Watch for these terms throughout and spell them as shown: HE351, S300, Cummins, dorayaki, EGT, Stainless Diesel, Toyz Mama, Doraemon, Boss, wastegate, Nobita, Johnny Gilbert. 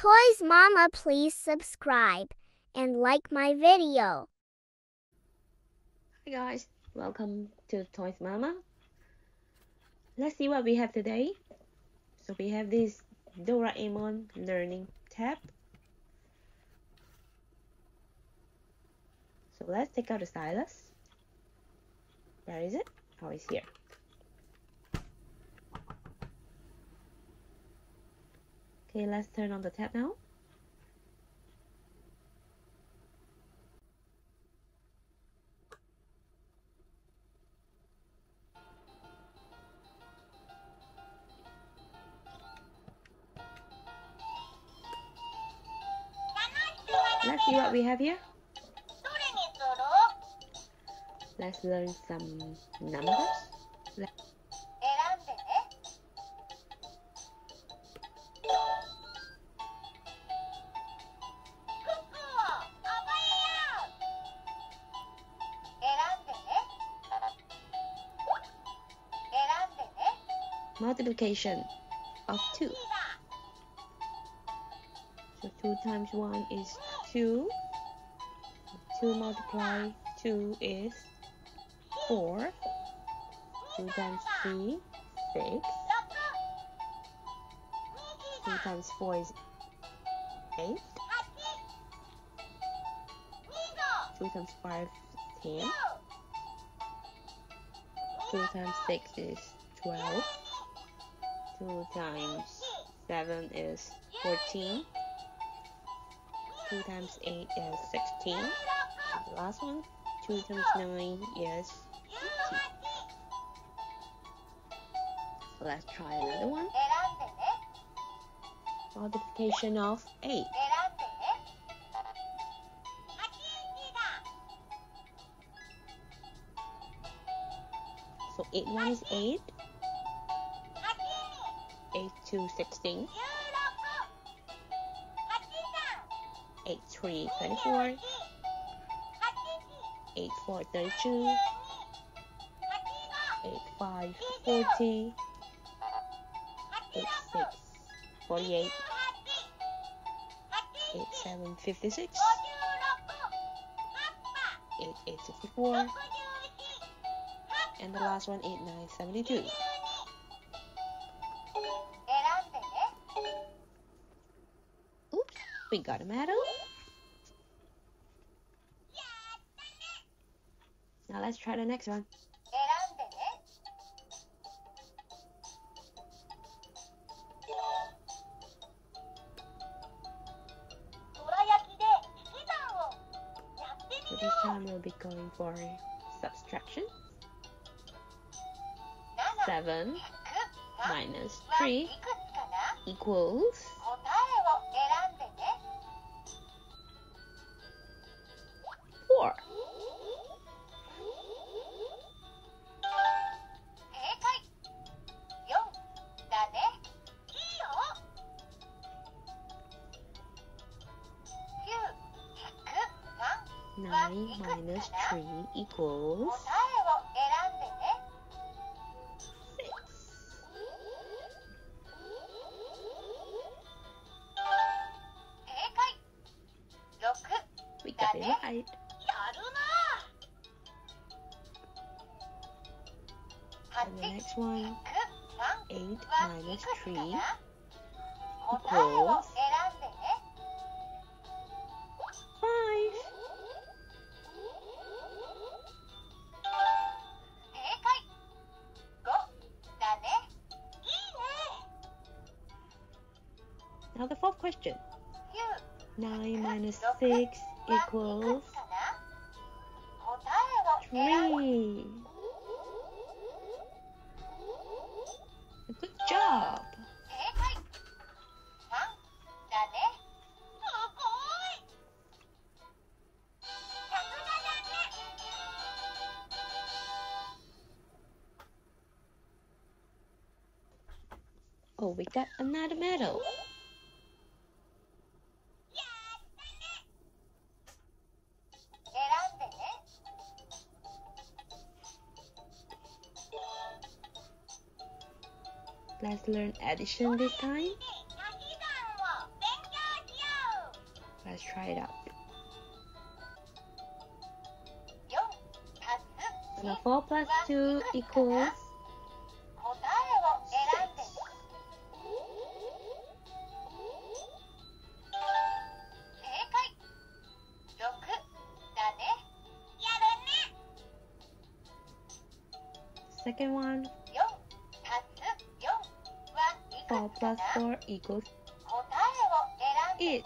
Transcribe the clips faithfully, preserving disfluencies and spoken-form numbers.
Toys Mama, please subscribe and like my video. Hi guys, welcome to Toys Mama. Let's see what we have today. So we have this Doraemon learning tab. So let's take out the stylus. Where is it? Oh, it's here. Okay, let's turn on the tab now. Let's see what we have here. Let's learn some numbers. Let's multiplication of two. So two times one is two. Two multiply two is four. Two times three, six. Two times four is eight. Two times five is ten. Two times six is twelve. Two times seven is fourteen. Two times eight is sixteen. And the last one, two times nine is fifteen. So let's try another one. Multiplication of eight. So eight one is eight. eight two sixteen, eight three twenty-four, eight four thirty-two, eight five forty, eight six forty-eight, eight seven fifty-six, eight eight sixty-four, and the last one eight nine seventy-two. We got a medal. Now let's try the next one. So this time we'll be going for subtraction. Seven minus three equals nine minus three equals six. We got it right. And the next one, eight minus three equals now the fourth question. Nine minus six equals three. Good job. Oh, we got another medal. Let's learn addition this time. Let's try it out. So four plus two equals... Second one, four plus four equals eight.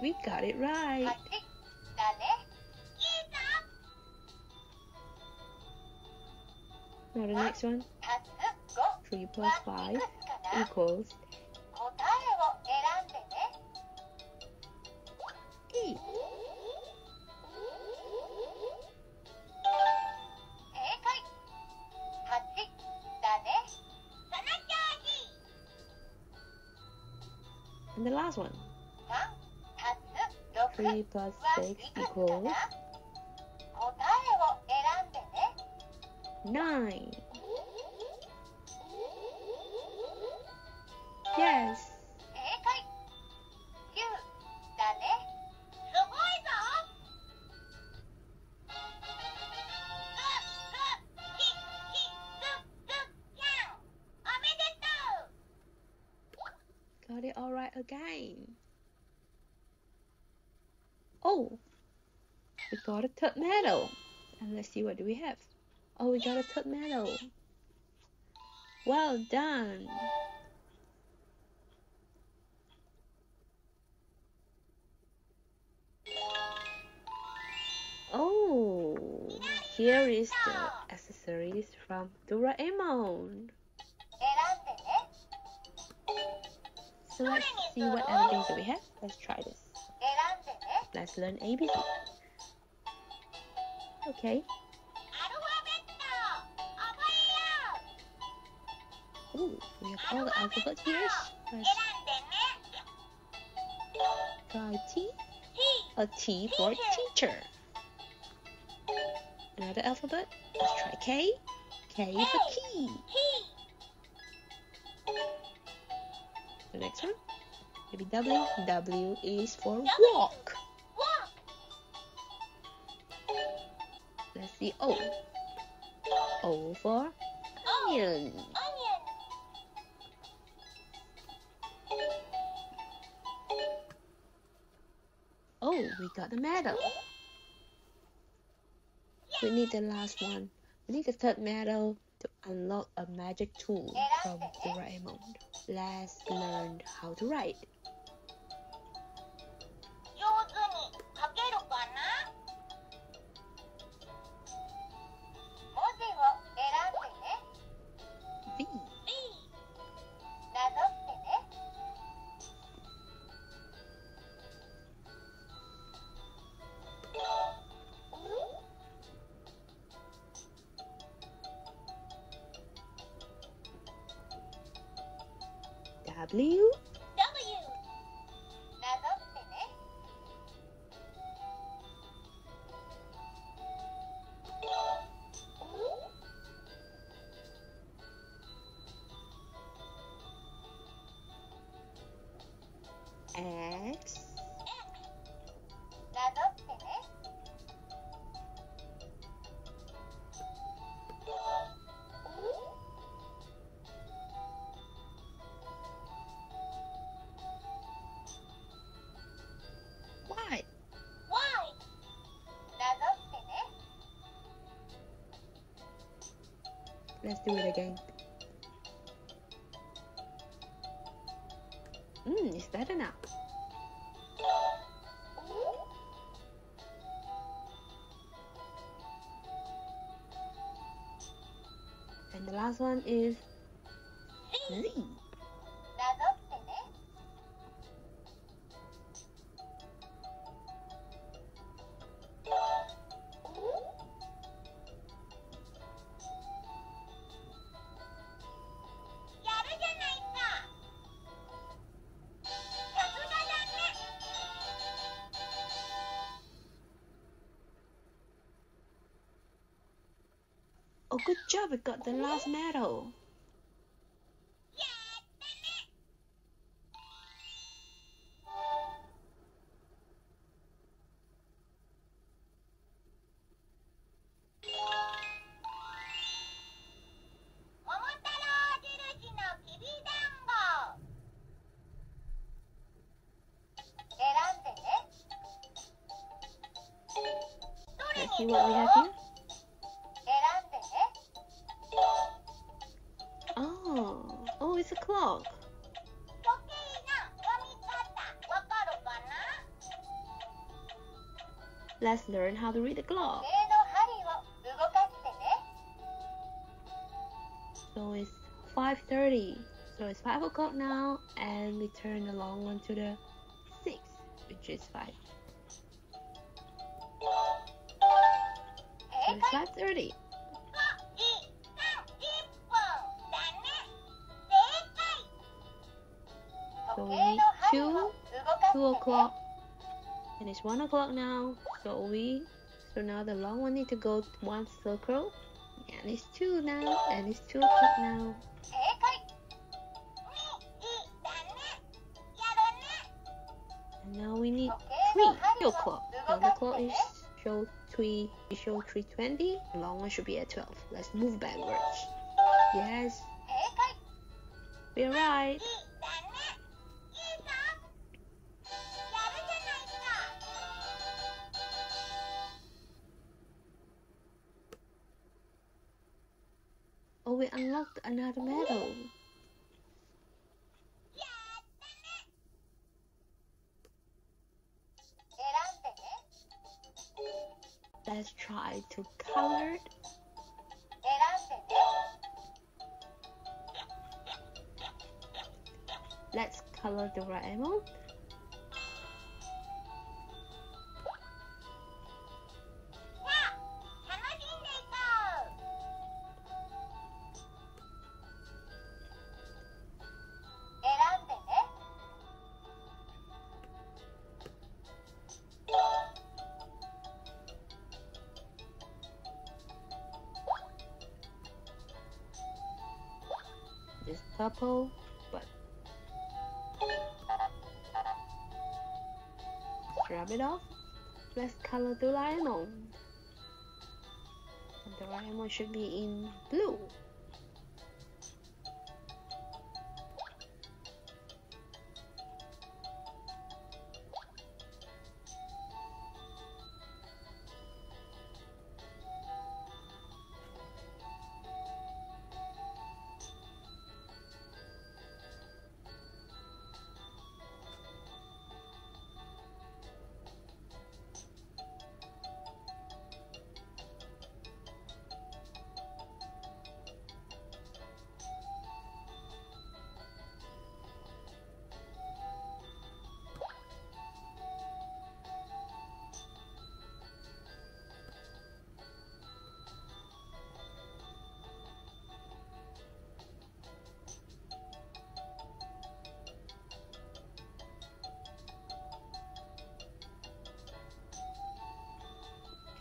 We got it right. Now the next one, three plus five equals eight. And the last one, three plus six equals nine. Yes. Got it all right again. Oh, we got a third medal. And let's see, what do we have? Oh, we got a third medal. Well done. Oh, here is the accessories from Doraemon. So let's see what other things do we have. Let's try this. Let's learn A B C. Okay. Ooh, we have all the alphabets here. Let's try T. A T for teacher. Another alphabet. Let's try K. K for key. The next one. Maybe W. W is for walk. Let's see, O. O for onion. Oh, we got the medal. We need the last one. We need the third medal to unlock a magic tool from Doraemon. Let's learn how to write. W. W. X. Let's do it again. Mmm, it's better now. And the last one is Z. Oh, good job, we got the last medal. Yeah. see what we have here? Oh, oh, it's a clock. Let's learn how to read the clock. So it's five thirty. So it's five o'clock now, and we turn the long one to the six, which is five. So it's five thirty. So we need two, two o'clock, and it's one o'clock now. So we, so now the long one need to go one circle, and it's two now, and it's two o'clock now. And now we need three, three o'clock. Now the clock is show three, we show three twenty. The long one should be at twelve. Let's move backwards. Yes, we're right. Oh, we unlocked another medal. Let's try to color it. Let's color the Doraemon. This purple, but grab it off. Let's color Doraemon. Doraemon should be in blue.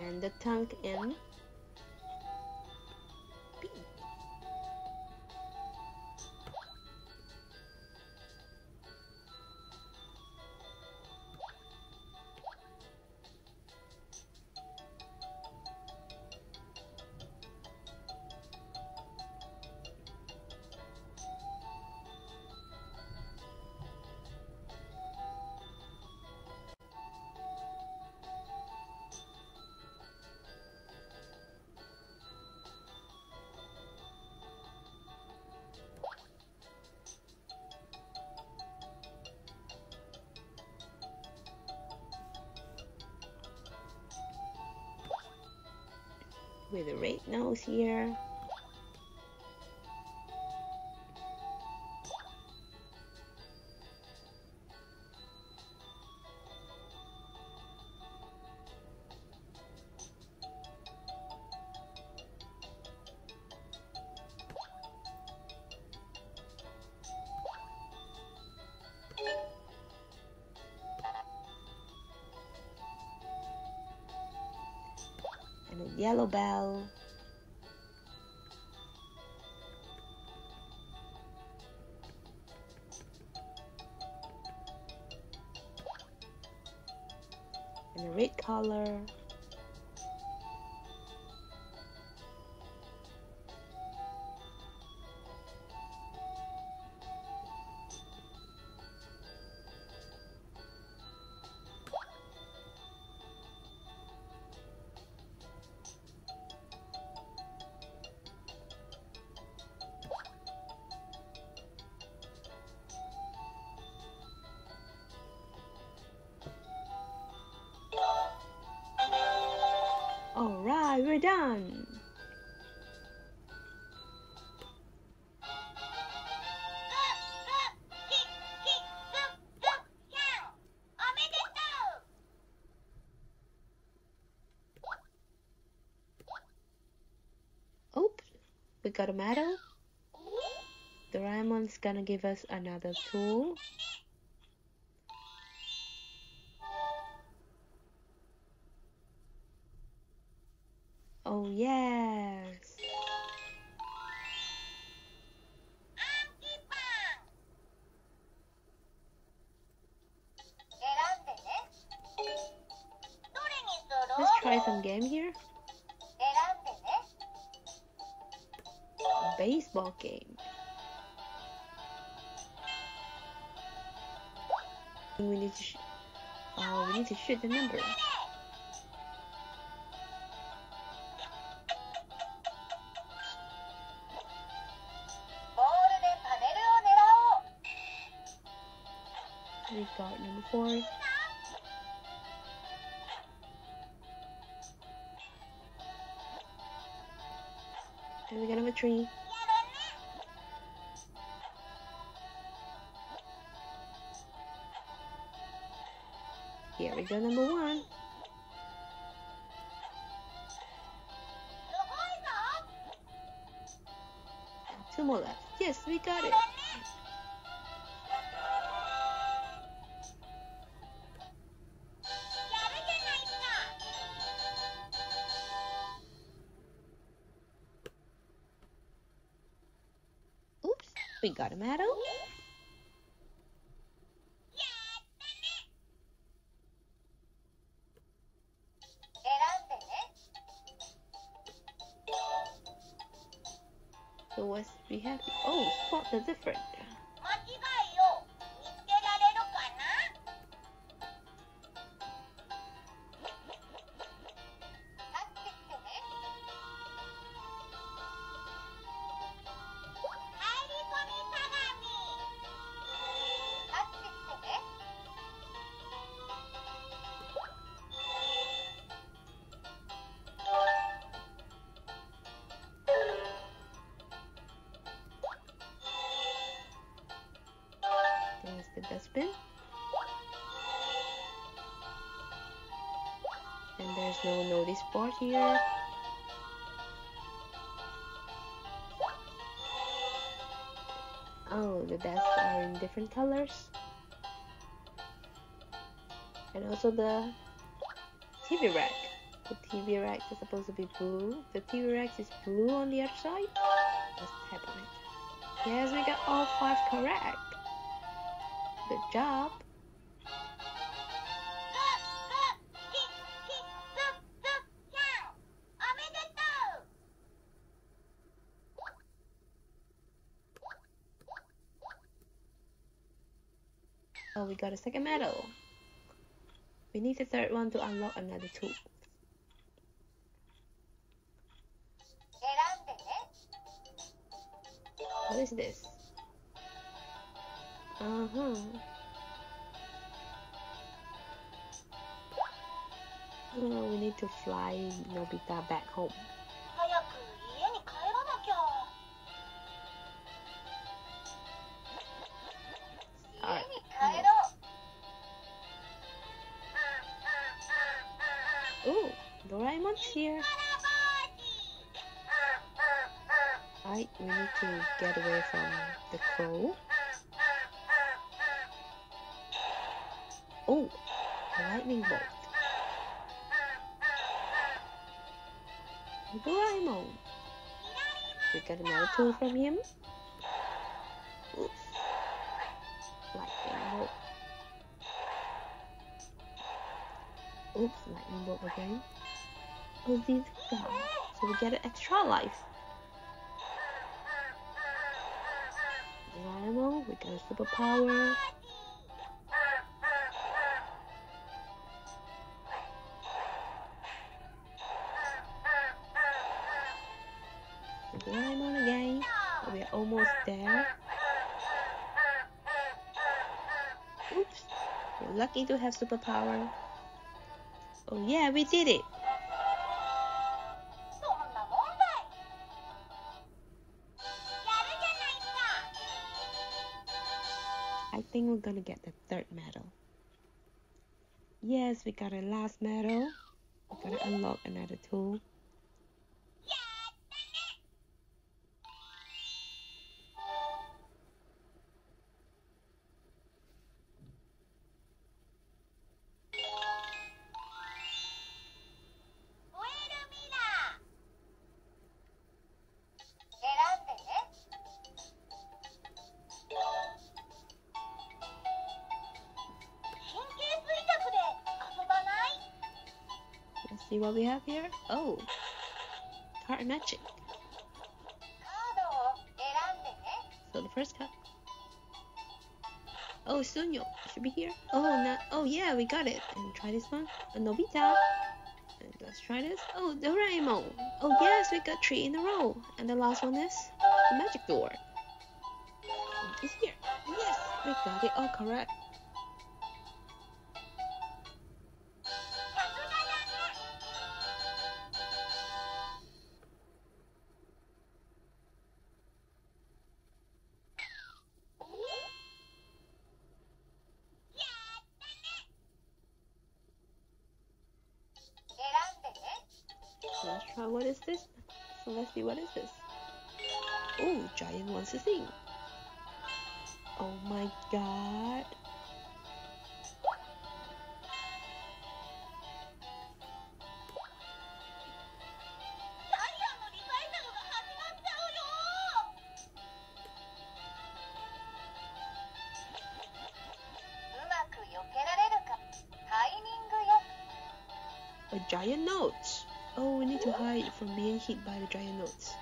And the tongue in pink. With a red nose here. Yellow bell. And a red color. we're done. Oh, we got a medal. Doraemon's gonna give us another tool. Oh, yes. Let's try some game here. A baseball game. We need to sh oh, we need to shoot the number. We've got number four. And we got number three. Here we go, number one. Two more left. Yes, we got it. We got a medal. So what's we have? Oh, spot the difference. Dustbin, and there's no notice board here. Oh, the desks are in different colors, and also the T V rack. The T V rack is supposed to be blue. The T V rack is blue on the other side. Let's tap on it. Yes, we got all five correct. Good job. Oh, we got a second medal. We need the third one to unlock another tool. What is this? Uh-huh. Oh, we need to fly Nobita back home. Alright. Oh, Doraemon's here. Alright, we need to get away from the crow. Oh, a lightning bolt. Doraemon. We got another tool from him. Oops. Lightning bolt. Oops, lightning bolt again. Oh, these guys. So we get an extra life. Doraemon, we got a superpower. Doraemon again. We're almost there. Oops. We're lucky to have superpower. Oh yeah, we did it. I think we're gonna get the third medal. Yes, we got our last medal. We're gonna unlock another tool. See what we have here? Oh, card matching. So the first card. Oh, Sunyo should be here. Oh, no. Oh yeah, we got it. And try this one. A Nobita. And let's try this. Oh, Doraemon. Oh yes, we got three in a row. And the last one is the magic door. It's here. Yes, we got it all correct. Let's try what is this. So let's see what is this. Oh, Giant wants to sing. Oh my god. A giant note. Oh, we need to hide from being hit by the giant notes.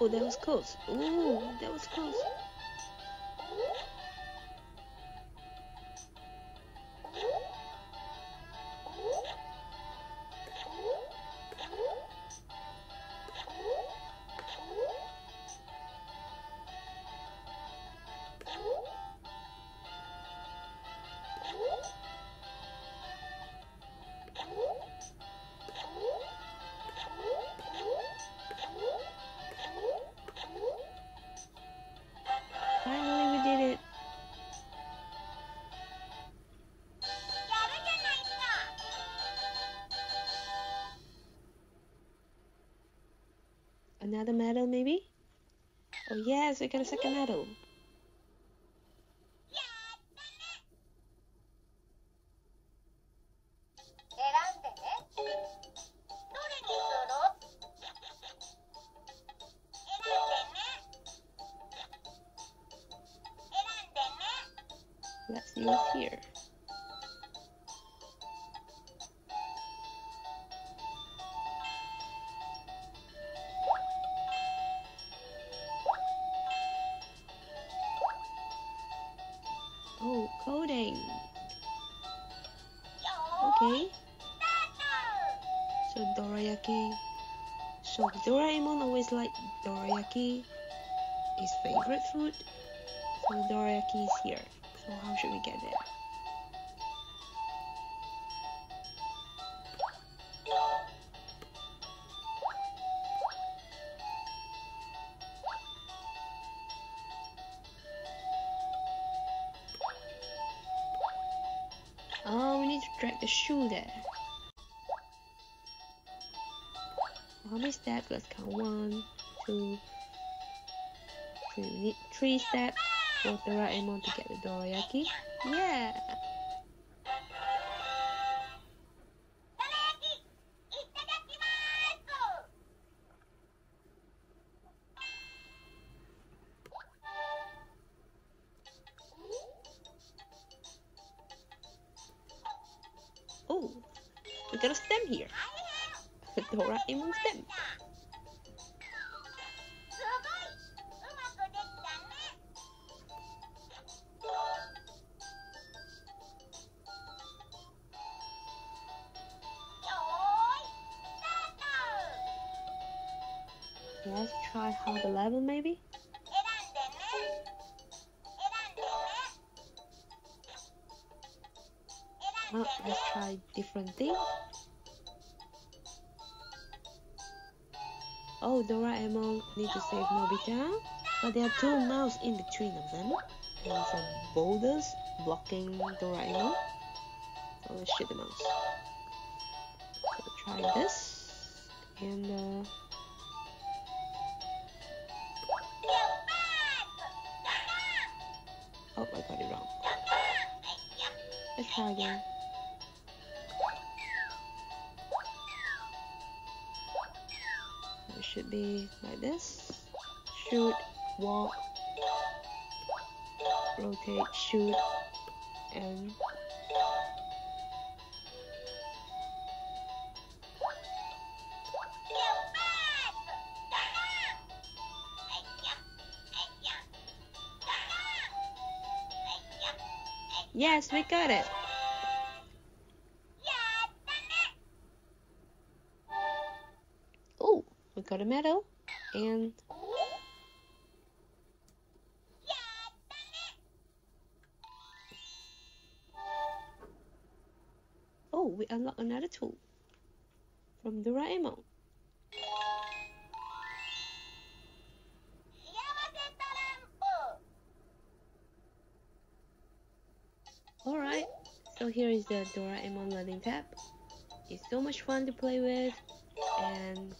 Oh, that was close. Oh, that was close. Finally, we did it. Another medal, maybe? Oh yes, we got a second medal. Let's see what's here. Oh, coding. Okay. So dorayaki. So Doraemon always liked dorayaki. His favorite food. So dorayaki is here. So how should we get there? Oh, we need to drag the shoe there. How many steps? Let's count. One, two, three. We need three steps. For Doraemon to get the dorayaki. Yeah! Oh! We got a stem here! A Doraemon stem! Let's try hard level maybe. Well, let's try different thing. Oh, Doraemon need to save Nobita, but there are two mouths in between of them, and some boulders blocking Doraemon. So let's shoot the mouse. So try this, and uh, oh, I got it wrong. Let's try again. So it should be like this. Shoot, walk, rotate, shoot, and yes, we got it. Oh, we got a medal and oh, we unlock another tool from Doraemon. Alright, so here is the Doraemon learning tab. It's so much fun to play with, and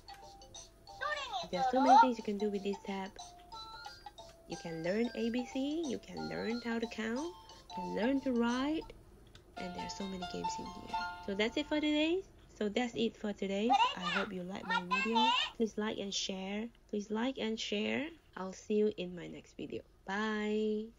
there's so many things you can do with this tab. You can learn A B C, you can learn how to count, you can learn to write, and there's so many games in here. So that's it for today. So that's it for today. I hope you like my video. Please like and share. Please like and share. I'll see you in my next video. Bye!